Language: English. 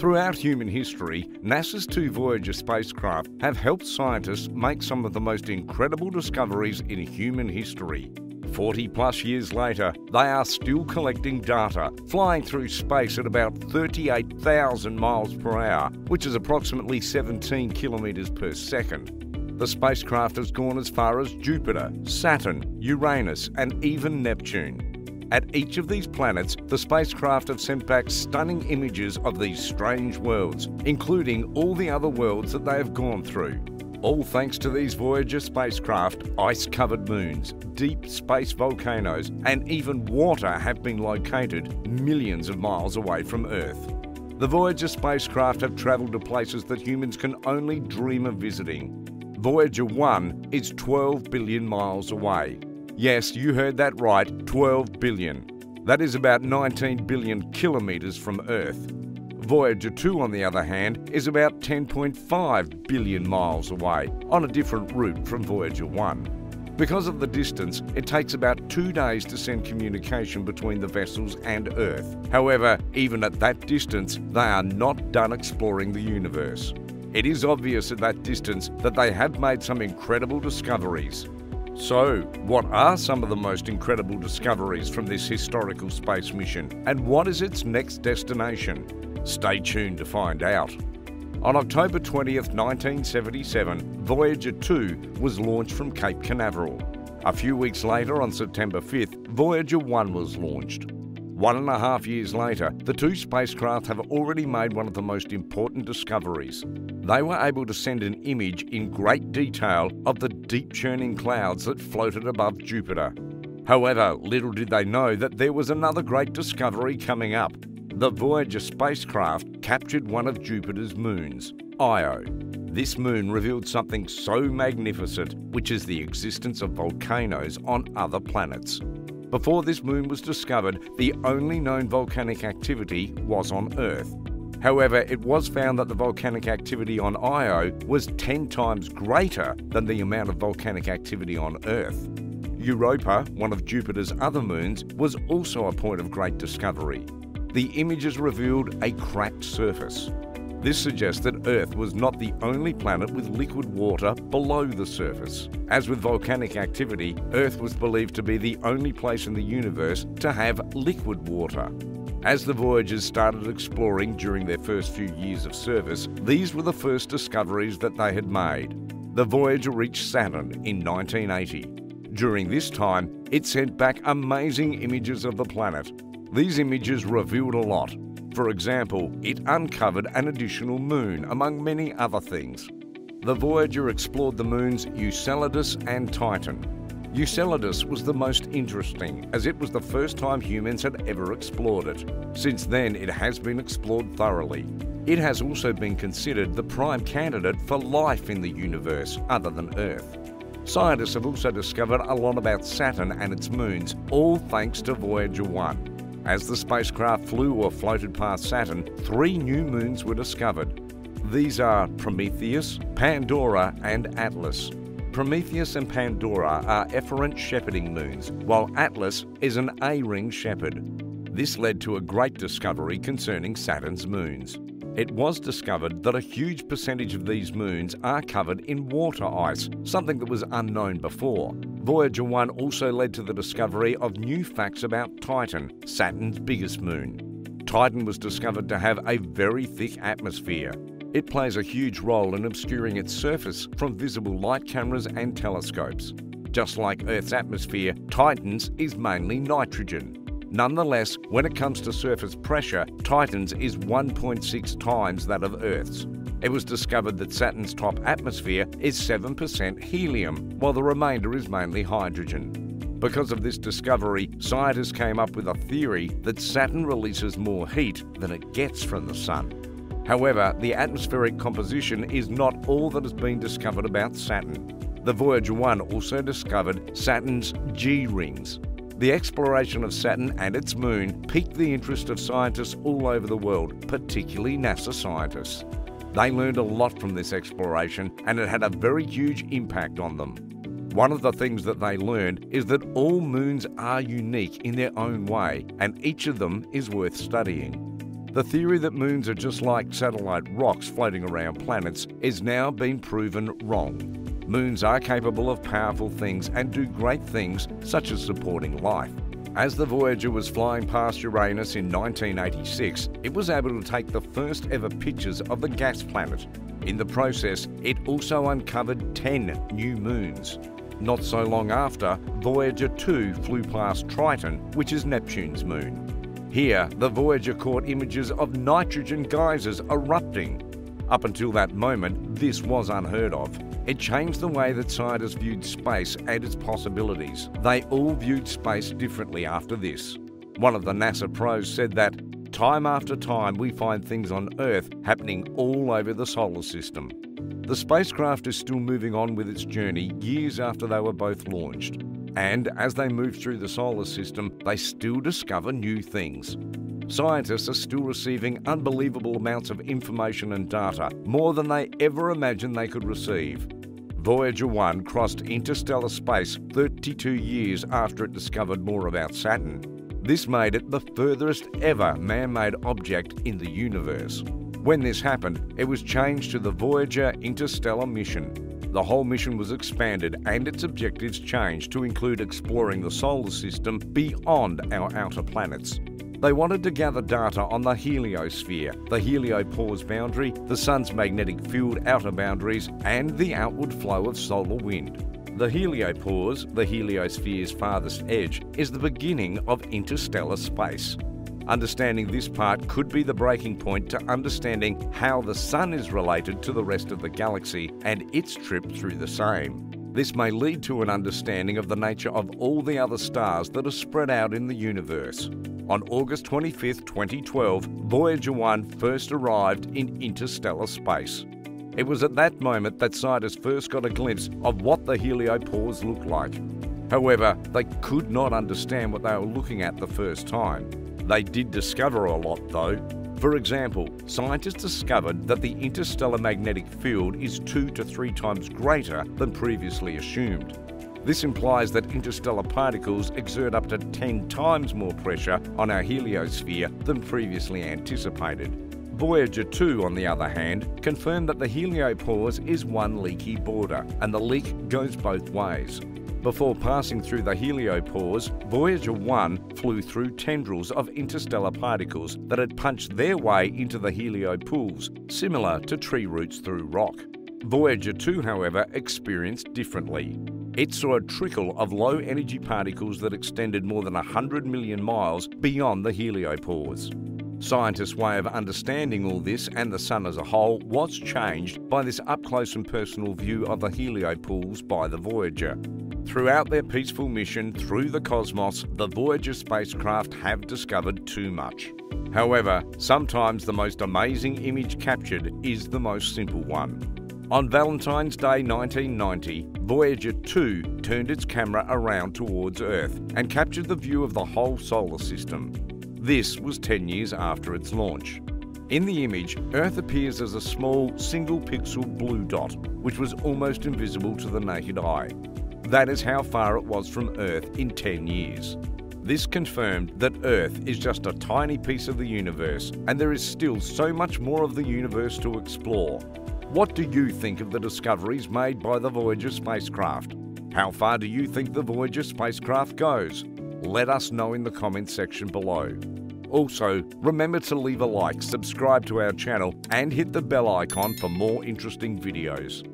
Throughout human history, NASA's two Voyager spacecraft have helped scientists make some of the most incredible discoveries in human history. 40-plus years later, they are still collecting data, flying through space at about 38,000 miles per hour, which is approximately 17 kilometres per second. The spacecraft has gone as far as Jupiter, Saturn, Uranus and even Neptune. At each of these planets, the spacecraft have sent back stunning images of these strange worlds, including all the other worlds that they have gone through. All thanks to these Voyager spacecraft, ice-covered moons, deep space volcanoes, and even water have been located millions of miles away from Earth. The Voyager spacecraft have travelled to places that humans can only dream of visiting. Voyager 1 is 12 billion miles away. Yes, you heard that right, 12 billion. That is about 19 billion kilometres from Earth. Voyager 2, on the other hand, is about 10.5 billion miles away, on a different route from Voyager 1. Because of the distance, it takes about 2 days to send communication between the vessels and Earth. However, even at that distance, they are not done exploring the universe. It is obvious at that distance that they have made some incredible discoveries. So, what are some of the most incredible discoveries from this historical space mission, and what is its next destination? Stay tuned to find out. On October 20th, 1977, Voyager 2 was launched from Cape Canaveral. A few weeks later, on September 5th, Voyager 1 was launched. 1.5 years later, the two spacecraft have already made one of the most important discoveries. They were able to send an image in great detail of the deep churning clouds that floated above Jupiter. However, little did they know that there was another great discovery coming up. The Voyager spacecraft captured one of Jupiter's moons, Io. This moon revealed something so magnificent, which is the existence of volcanoes on other planets. Before this moon was discovered, the only known volcanic activity was on Earth. However, it was found that the volcanic activity on Io was 10 times greater than the amount of volcanic activity on Earth. Europa, one of Jupiter's other moons, was also a point of great discovery. The images revealed a cracked surface. This suggests that Earth was not the only planet with liquid water below the surface. As with volcanic activity, Earth was believed to be the only place in the universe to have liquid water. As the Voyagers started exploring during their first few years of service, these were the first discoveries that they had made. The Voyager reached Saturn in 1980. During this time, it sent back amazing images of the planet. These images revealed a lot. For example, it uncovered an additional moon, among many other things. The Voyager explored the moons Enceladus and Titan. Enceladus was the most interesting, as it was the first time humans had ever explored it. Since then, it has been explored thoroughly. It has also been considered the prime candidate for life in the universe, other than Earth. Scientists have also discovered a lot about Saturn and its moons, all thanks to Voyager 1. As the spacecraft flew or floated past Saturn, 3 new moons were discovered. These are Prometheus, Pandora and Atlas. Prometheus and Pandora are efferent shepherding moons, while Atlas is an A-ring shepherd. This led to a great discovery concerning Saturn's moons. It was discovered that a huge percentage of these moons are covered in water ice, something that was unknown before. Voyager 1 also led to the discovery of new facts about Titan, Saturn's biggest moon. Titan was discovered to have a very thick atmosphere. It plays a huge role in obscuring its surface from visible light cameras and telescopes. Just like Earth's atmosphere, Titan's is mainly nitrogen. Nonetheless, when it comes to surface pressure, Titan's is 1.6 times that of Earth's. It was discovered that Saturn's top atmosphere is 7% helium, while the remainder is mainly hydrogen. Because of this discovery, scientists came up with a theory that Saturn releases more heat than it gets from the Sun. However, the atmospheric composition is not all that has been discovered about Saturn. The Voyager 1 also discovered Saturn's G-rings. The exploration of Saturn and its moon piqued the interest of scientists all over the world, particularly NASA scientists. They learned a lot from this exploration and it had a very huge impact on them. One of the things that they learned is that all moons are unique in their own way and each of them is worth studying. The theory that moons are just like satellite rocks floating around planets is now being proven wrong. Moons are capable of powerful things and do great things, such as supporting life. As the Voyager was flying past Uranus in 1986, it was able to take the first ever pictures of the gas planet. In the process, it also uncovered 10 new moons. Not so long after, Voyager 2 flew past Triton, which is Neptune's moon. Here, the Voyager caught images of nitrogen geysers erupting. Up until that moment, this was unheard of. It changed the way that scientists viewed space and its possibilities. They all viewed space differently after this. One of the NASA pros said that, "Time after time we find things on Earth happening all over the solar system." The spacecraft is still moving on with its journey years after they were both launched. And as they move through the solar system, they still discover new things. Scientists are still receiving unbelievable amounts of information and data, more than they ever imagined they could receive. Voyager 1 crossed interstellar space 32 years after it discovered more about Saturn. This made it the furthest ever man-made object in the universe. When this happened, it was changed to the Voyager Interstellar Mission. The whole mission was expanded and its objectives changed to include exploring the solar system beyond our outer planets. They wanted to gather data on the heliosphere, the heliopause boundary, the sun's magnetic field outer boundaries, and the outward flow of solar wind. The heliopause, the heliosphere's farthest edge, is the beginning of interstellar space. Understanding this part could be the breaking point to understanding how the Sun is related to the rest of the galaxy and its trip through the same. This may lead to an understanding of the nature of all the other stars that are spread out in the universe. On August 25, 2012, Voyager 1 first arrived in interstellar space. It was at that moment that scientists first got a glimpse of what the heliopause looked like. However, they could not understand what they were looking at the first time. They did discover a lot though. For example, scientists discovered that the interstellar magnetic field is 2 to 3 times greater than previously assumed. This implies that interstellar particles exert up to 10 times more pressure on our heliosphere than previously anticipated. Voyager 2, on the other hand, confirmed that the heliopause is one leaky border, and the leak goes both ways. Before passing through the heliopause, Voyager 1 flew through tendrils of interstellar particles that had punched their way into the heliopools, similar to tree roots through rock. Voyager 2, however, experienced differently. It saw a trickle of low-energy particles that extended more than 100 million miles beyond the heliopause. Scientists' way of understanding all this and the Sun as a whole was changed by this up-close and personal view of the heliopools by the Voyager. Throughout their peaceful mission through the cosmos, the Voyager spacecraft have discovered too much. However, sometimes the most amazing image captured is the most simple one. On Valentine's Day 1990, Voyager 2 turned its camera around towards Earth and captured the view of the whole solar system. This was 10 years after its launch. In the image, Earth appears as a small, single-pixel blue dot, which was almost invisible to the naked eye. That is how far it was from Earth in 10 years. This confirmed that Earth is just a tiny piece of the universe, and there is still so much more of the universe to explore. What do you think of the discoveries made by the Voyager spacecraft? How far do you think the Voyager spacecraft goes? Let us know in the comments section below. Also, remember to leave a like, subscribe to our channel, and hit the bell icon for more interesting videos.